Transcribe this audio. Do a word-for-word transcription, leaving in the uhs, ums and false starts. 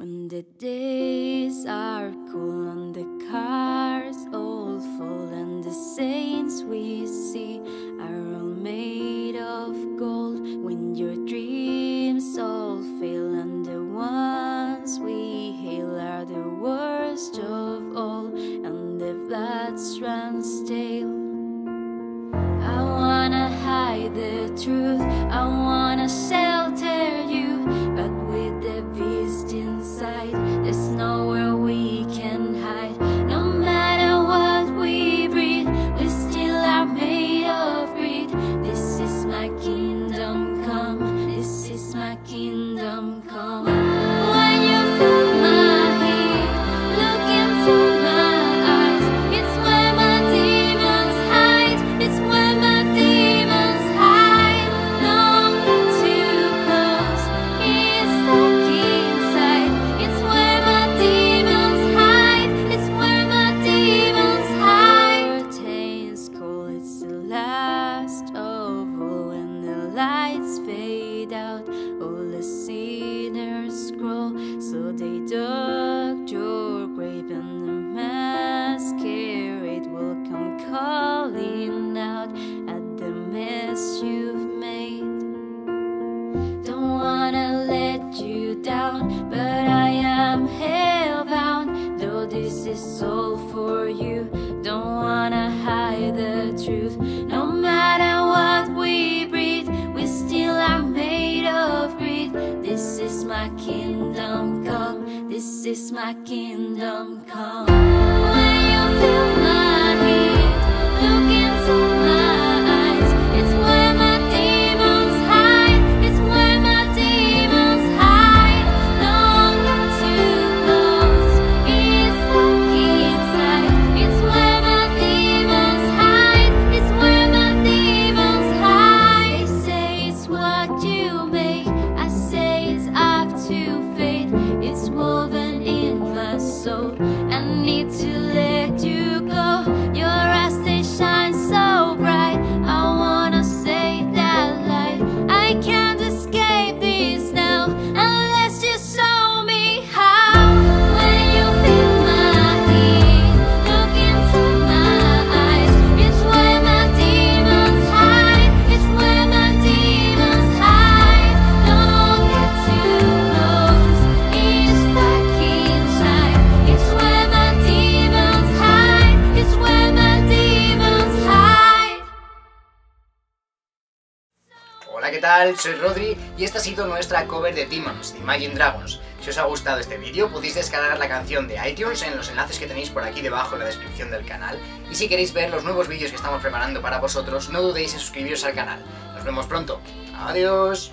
When the days are cool and the cars all fall, and the saints we see are all made of gold. When your dreams all fail and the ones we hail are the worst of all, and the flats run stale. I wanna hide the truth, I wanna shelter you, but with the beast inside, there's nowhere we can hide. No matter what we breathe, we still are made of greed. This is my kingdom come, this is my kingdom come. When you feel my heat, look into my eyes. It's where my demons hide, it's where my demons hide. Longer too close, he's stuck inside. It's where my demons hide, it's where my demons hide. Curtains cold, it's the last of all. When the lights fade out, all the sinners scroll, so they dug your grave and the masquerade will come calling out at the mess you've made. Don't wanna let you down, but I am hellbound. Though this is all for you, don't wanna hide the truth. No matter what we breathe, we still are made of greed. This is my kingdom come, this is my kingdom come. When you feel my heat, look into my eyes. It's where my demons hide, it's where my demons hide. Longer too close, it's stuck inside. It's where my demons hide, it's where my demons hide. They say it's what you make, I say it's up to fate. It's woven in my soul, I need to let you go. Your eyes, they shine so bright, I wanna say that light. I can't escape this now, unless you show me how. When you feel my heat, look into my eyes. It's where my demons hide, it's where my demons hide. Don't get too close, it's stuck inside. It's where my demons hide, it's where my demons hide. Hola, ¿qué tal? Soy Rodri y esta ha sido nuestra cover de Demons, de Imagine Dragons. Si os ha gustado este vídeo, podéis descargar la canción de iTunes en los enlaces que tenéis por aquí debajo en la descripción del canal. Y si queréis ver los nuevos vídeos que estamos preparando para vosotros, no dudéis en suscribiros al canal. Nos vemos pronto. Adiós.